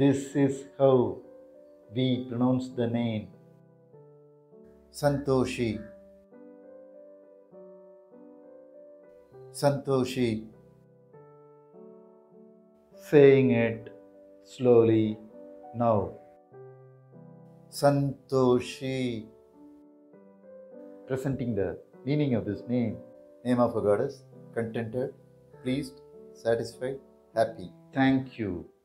This is how we pronounce the name Santoshi. Santoshi. Saying it slowly now. Santoshi. Presenting the meaning of this name. Name of a goddess, contented, pleased, satisfied, happy. Thank you.